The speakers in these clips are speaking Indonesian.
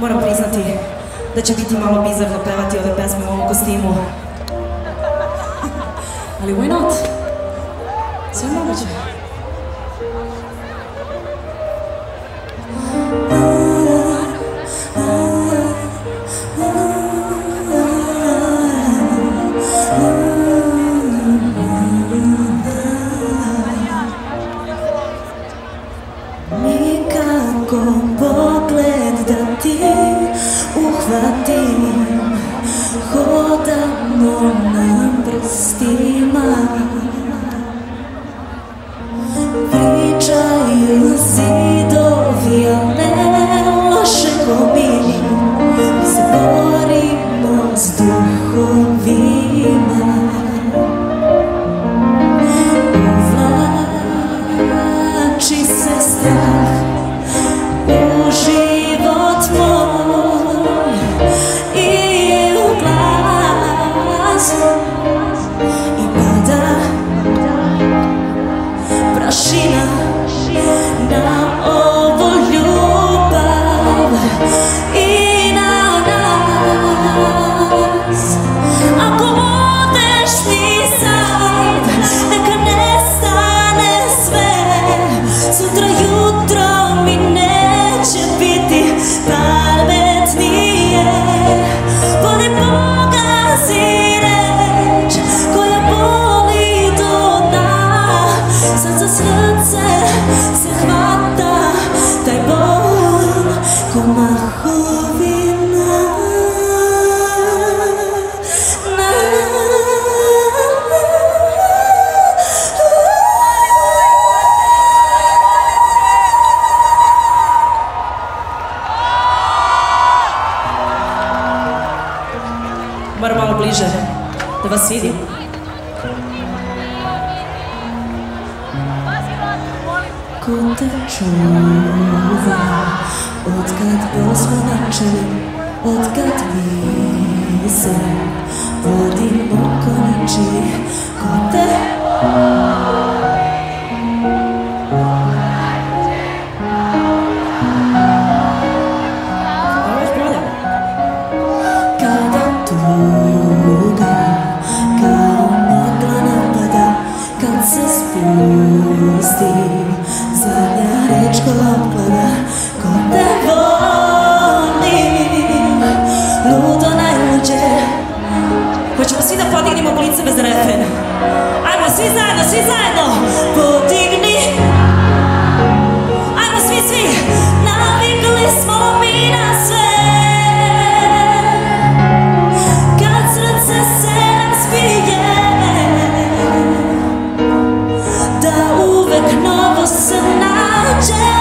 Moram priznati da će biti malo bizarno pevati ove pesme u ovom kostimu. Ali why not? Sve moguće. Prašina na of a city. Куда чува, откат просвоначен, откат мисе, водим окончи, куда Hoćemo svi da podignimo police bez refrena. Ajmo svi zajedno, svi zajedno. Podigni. Ajmo svi, svi. Navikli smo mi na sve. Kad srce se razvije, da uvek novo se nađe.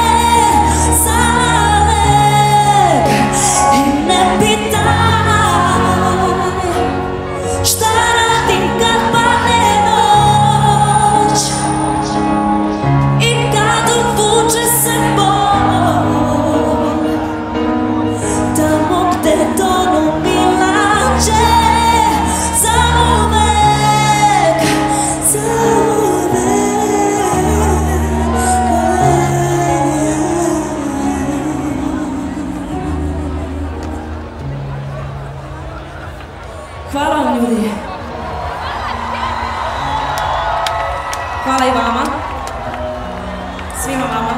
Hvala vam, ljudi. Hvala i vama. Svima vama.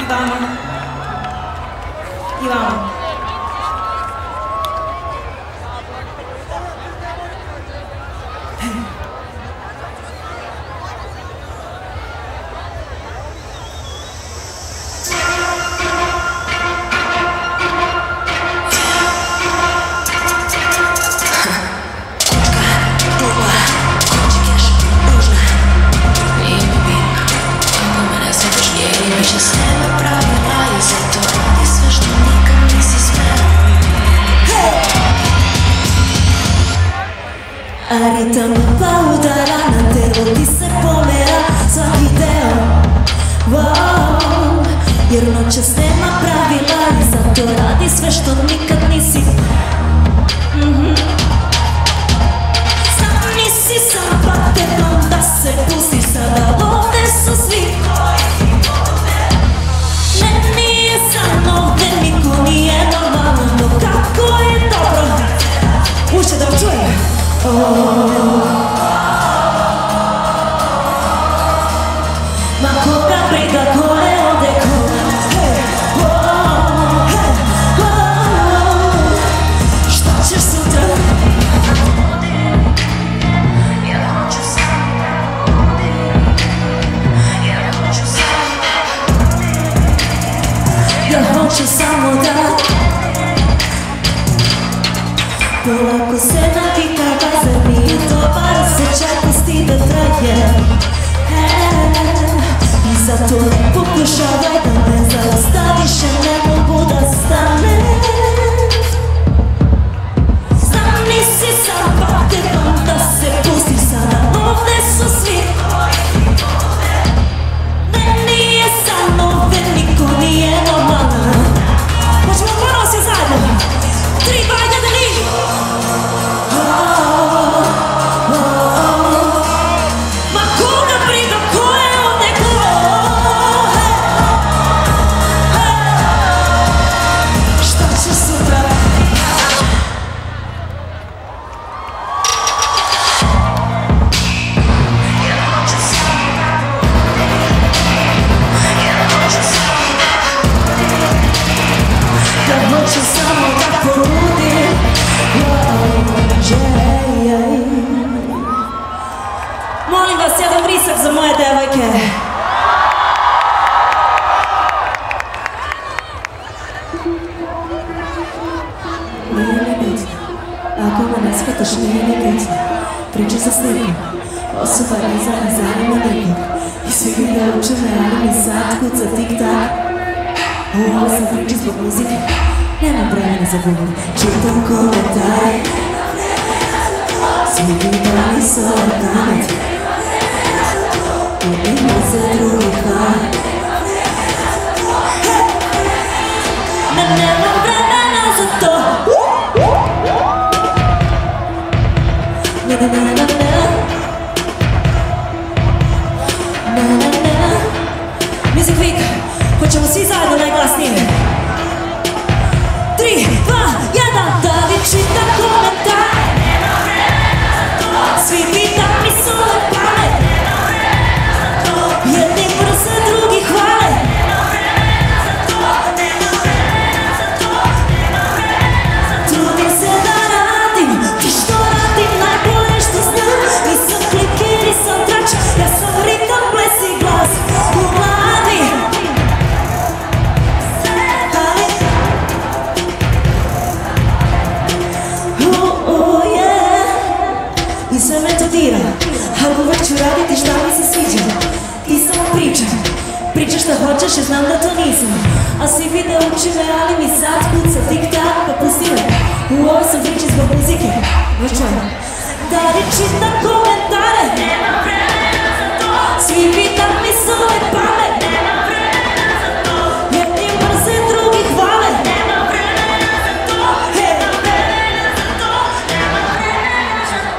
I vama. I vama. Ritam pa udara na telo, ti se pomera svaki deo, jer noćas nema pravila i zato radi sve što nikad nisi. Sad nisi sam, pa te onda se pusti, sada ovde su svi koji ti vode. Ne, nije sam ovde, niko nije normalno, no kako je dobro. Uče da čuje. Ma koga briga ko je ovde ko? Šta ćeš sutra? Ja hoću samo da polako se navikam. Zato pokušavaj da me zaostaviš, jer ne mogu da stanem. Znam nisi sam, pa te onda se pusti, sada ovde su svi koji ti vode. Ne, nije sam ovde, niko nije normalan. Hoćemo ponovo svi zajedno. 3, 2, 1, i... Molim vas, jedan brisak za moje devojke. Nije mi bitno, ako me ne shvataš, nije mi bitno. Pričam se s nekim, osoba razana zanima nekog. I svi gdje da uče me radim i sad kuca tik-tak. Ovo sam priča zbog muzike, nemam vremena za govor. Čitam komentare. Music Week, hoćemo svi zajedno najglasnije. 3, 2, 1, da li čita komentar? Svi pitami su od pamet, jedni brzo drugi hvale. Trudim se da radim, ti što radim najbolje što znam. Nisam klike, nisam trač, ja sam ritam, ples i glas. Ako već ću raditi šta mi se sviđa, ti samo pričaš šta hoćeš, ja znam da to nisam. A svi vide uči me, ali mi sad kuca diktat, pa pusti me. U ovoj sam priči zbog muzike, još čujem. Da li čitam komentare? Nemam vremena za to. Svi pitam mi su ove pamet. Nemam vremena za to. Jedni brze, drugi hvale. Nemam vremena za to. Nemam vremena za to. Nemam vremena za to.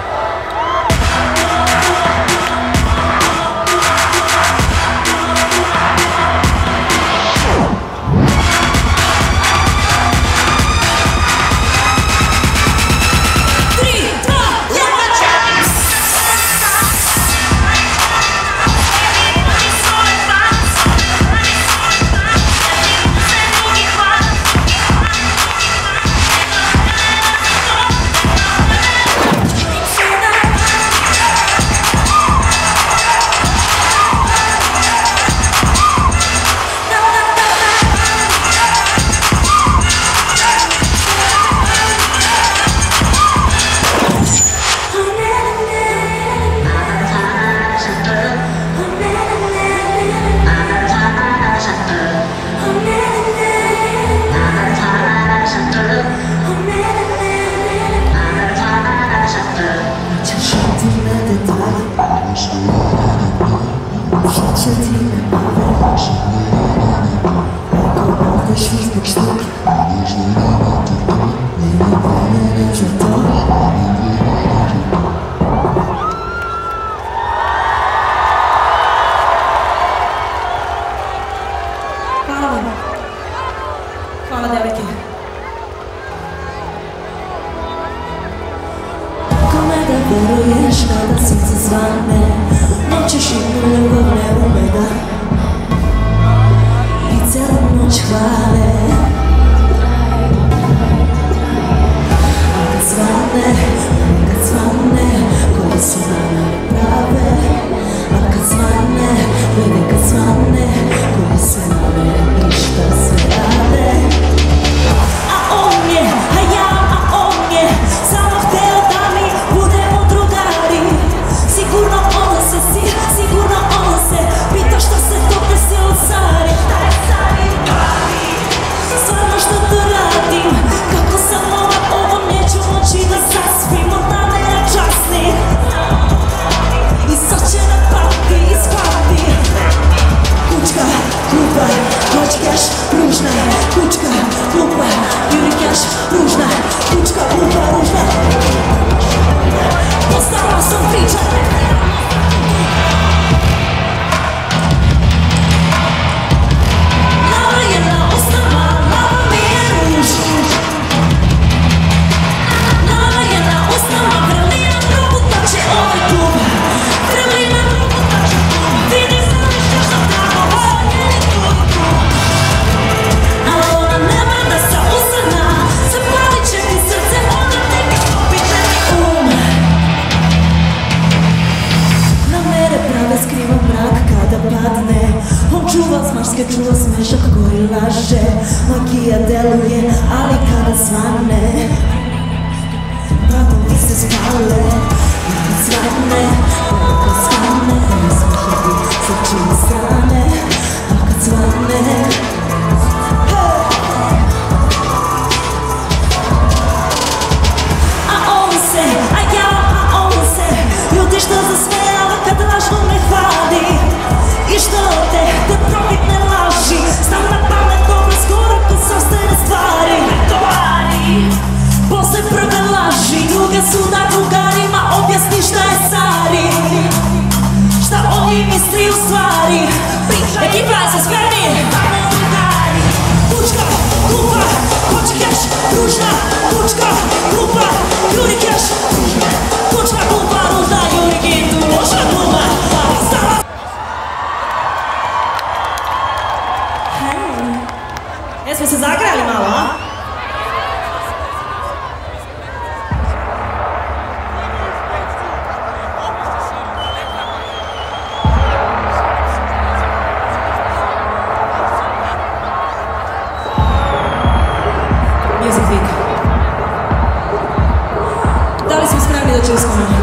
ఏదో చేసుకోండి.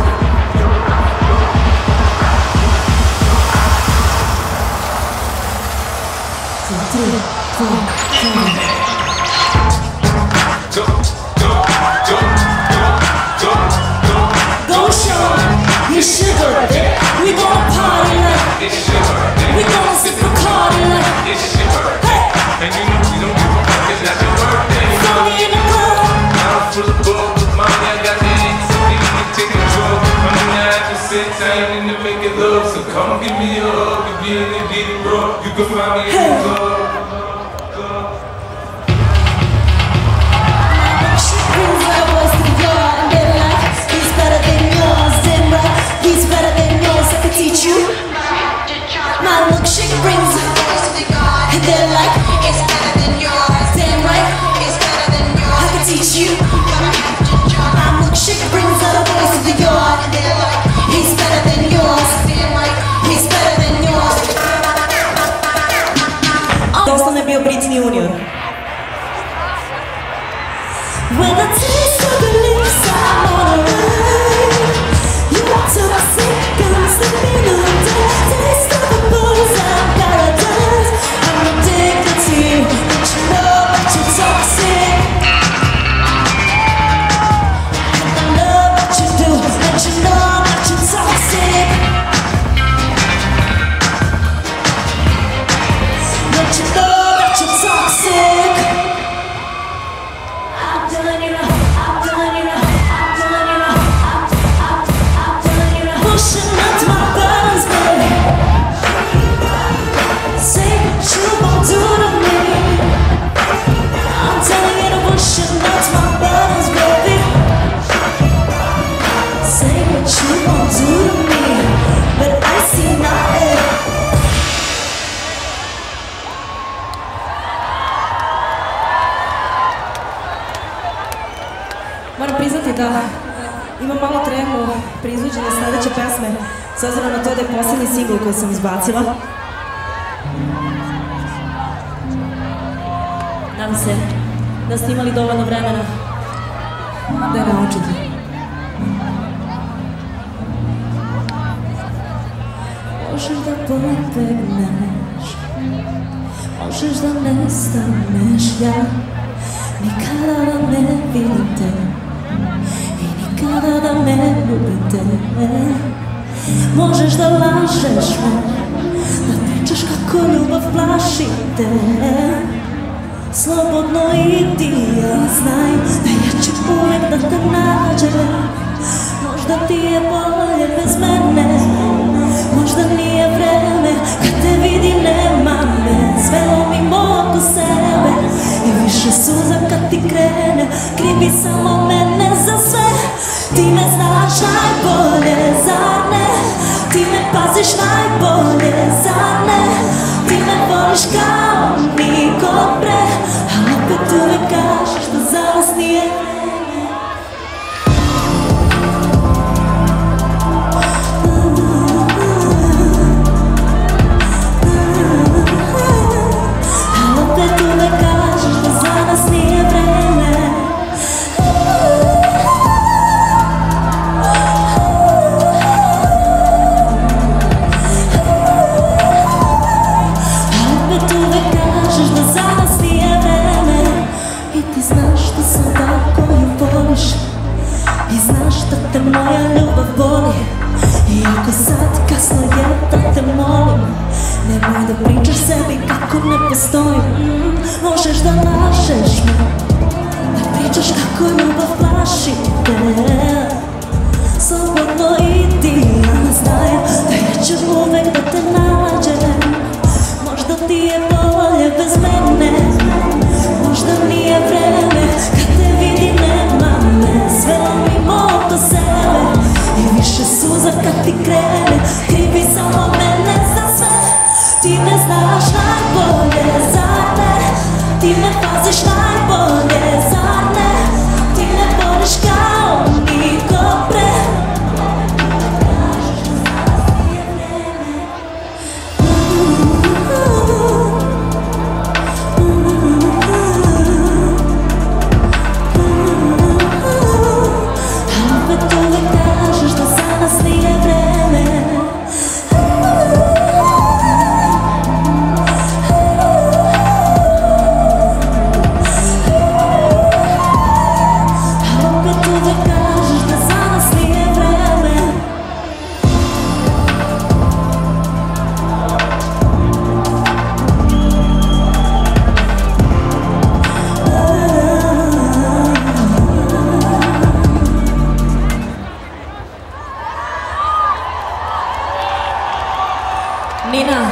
Nina,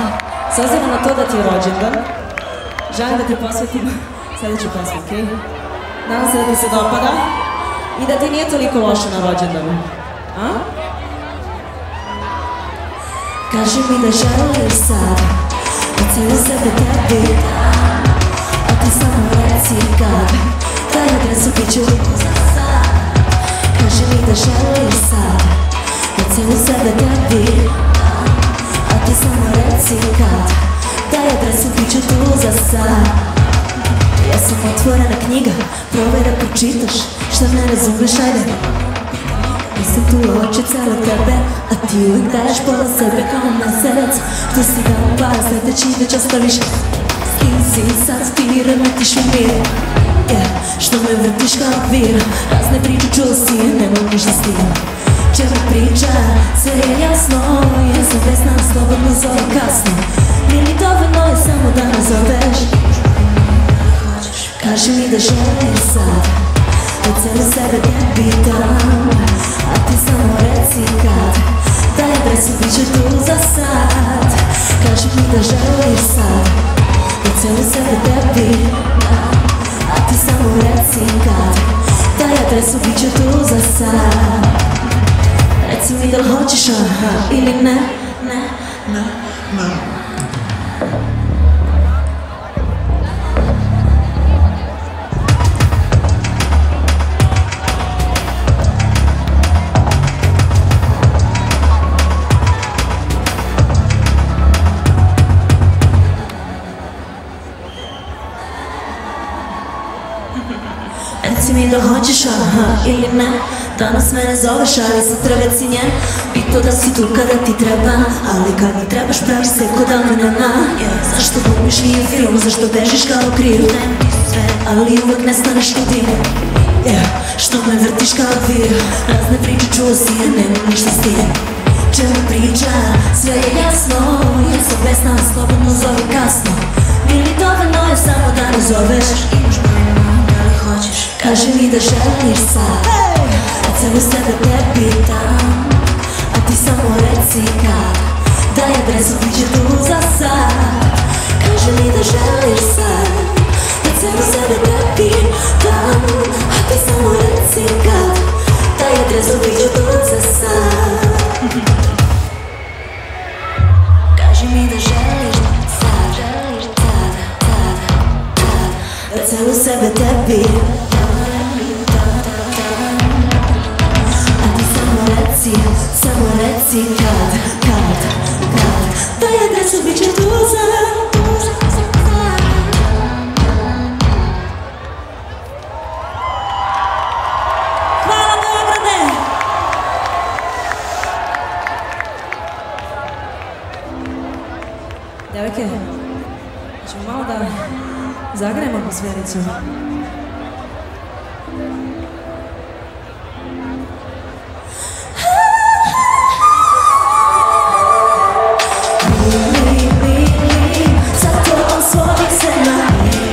s obzirom na to da ti je rođendan, želim da ti posvetim sljedeću pesmu, ok? Nadam se da ti se dopada i da ti nije toliko loše na rođendanu. A? Kaži mi da želiš sad, da cijelu sebe tebi dam, a ti samo reci kad, taj adresu bit ću za sad. Kaži mi da želiš sad, da cijelu sebe tebi dam, a ti samo reci kad, taj adresu bit ću tu za sad. Ja sam otvorena knjiga, probaj da pročitaš šta ne razumeš, ajde. Nisam tu oči celo tebe, a ti uvijek daješ pola sebe kao mesec. Tu si dao par, znate čiji već ostaviš. S kim si sad ti remetiš u mir, što me vrtiš kao vir. Razne priče čuo si, nemoj ništa s tim. Čega priča, sve je jasno, ja sam vesna, slobodno zove kasno. Nije mi dovoljno, je samo da me zoveš. Kaži mi da želim sad, da celu sebe tebi dam, a ti samo reci kad, taj adresu bit ću tu za sad. Kaži mi da želim sad, da celu sebe tebi dam, a ti samo reci kad, taj adresu bit ću tu za sad. Reci mi da li hoćeš ili ne, ne, ne, ne. Reci mi da hoćeš ili ne, danas mene zoveš, ali sutra već si njen. Pito da si tu kada ti treba, ali kad mi trebaš praviš se ko da me nema. Zašto glumiš nije film, zašto bežiš kao kriv, ali uvek nestaneš u dimu. Što me vrtiš kao vir, razne priče čuo si, nema ništa s tim. Čemu priča, sve je jasno, ja sam besna, slobodno zove kasno. Ili dovoljno je samo da me zoveš. Kaži mi da želiš sad, a celu sebe tebi dam, a ti samo reci kad, daj adresu bit ću tu za sad. Kaži mi da želiš sad, a celu sebe tebi dam, a ti samo reci kad, daj adresu bit ću tu za sad. Kaži mi da želiš sad, a celu sebe tebi dam, samo reci kad, taj adresu bit će tu za sad. Hvala Beograde! Devojke, ćemo malo da zagrajemo atmosfericu. Sa tobom svojim se napili.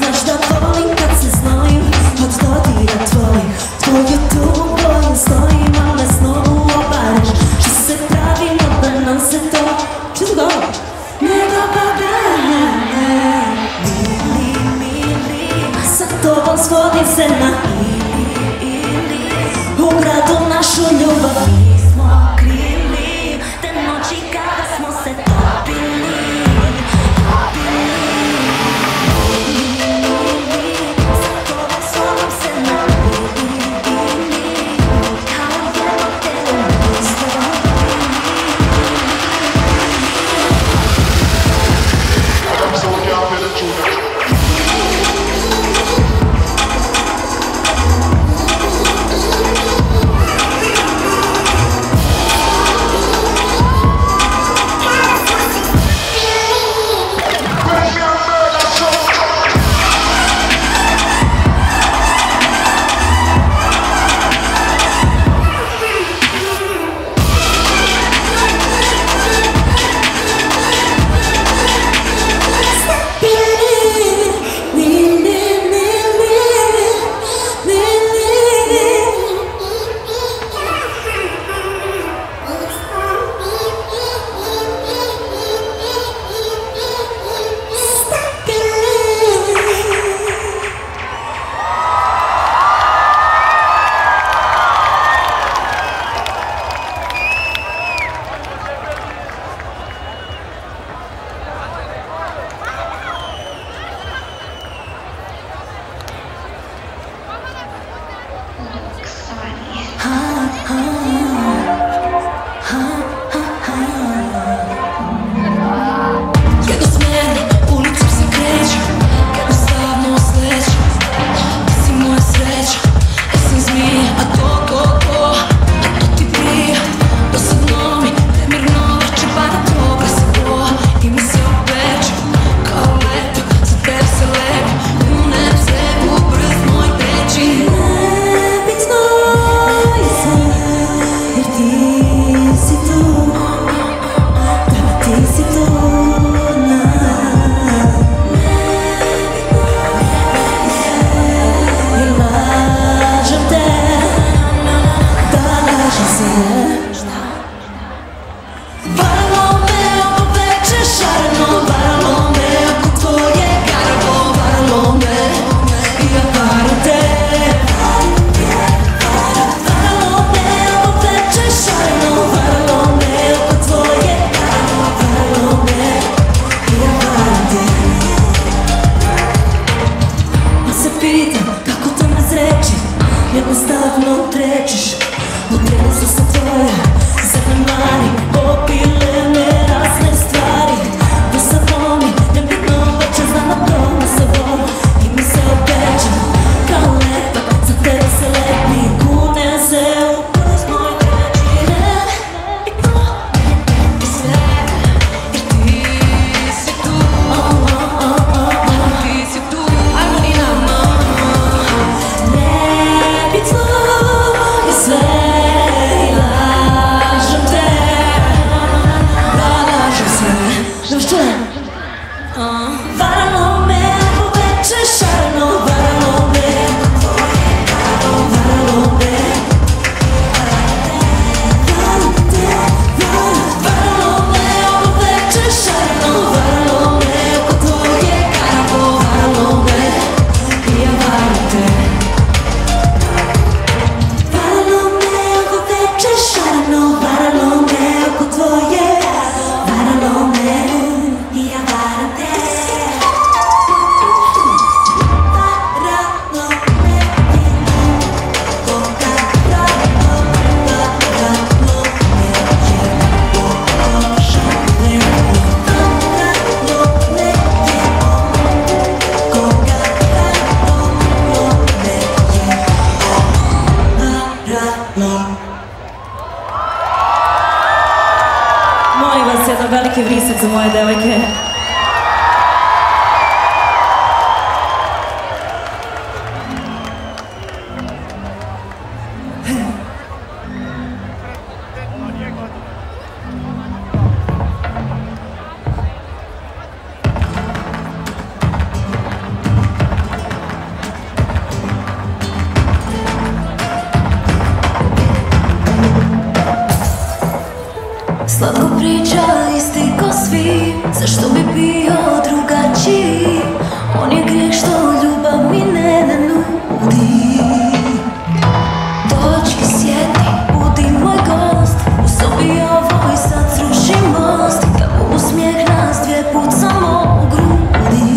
Jedan veliki vrisak za moje devojke. Slatko pričali ste ko svi, zašto bi bio drugačiji? On je grijeh što ljubav mi ne nanudi. Dođi, sjedi, budi moj gost, u sobi ovoj sad sruši most, kako usmijeh nas dvije put samo u grudi.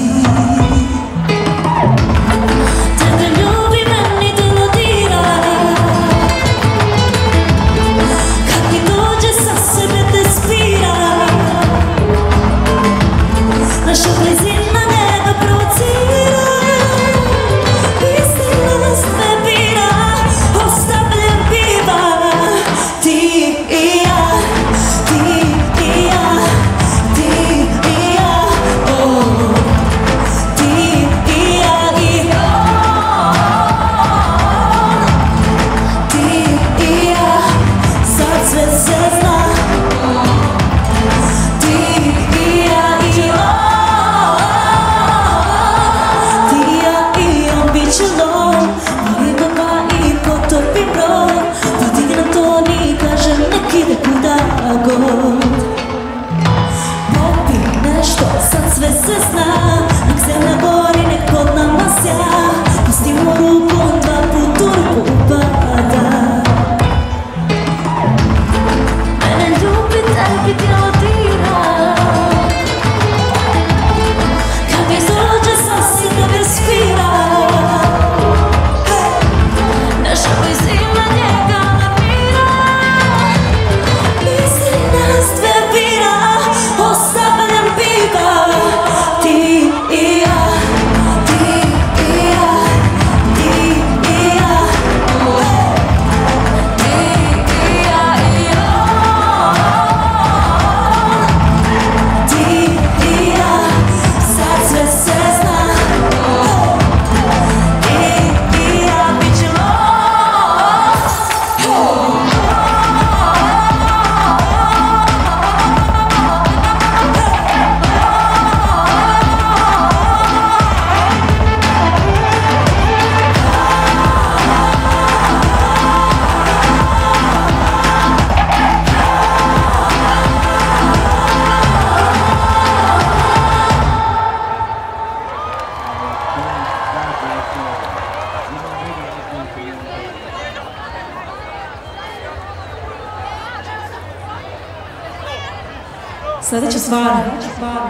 Sljedeću stvar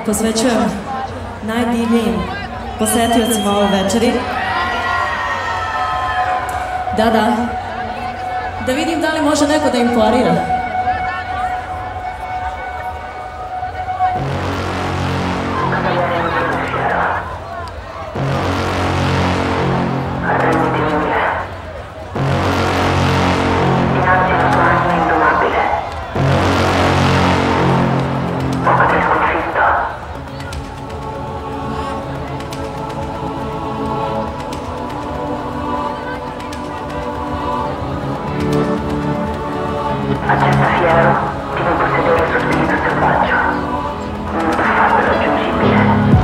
posvećujem najdivnijim posjetiocima ove večeri. Da vidim da li može neko da im poarira. Fiero di un possedere sospirito selvaggia, un passato irraggiungibile.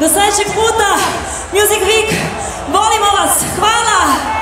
Do sljedećeg puta, Music Week, volimo vas, hvala!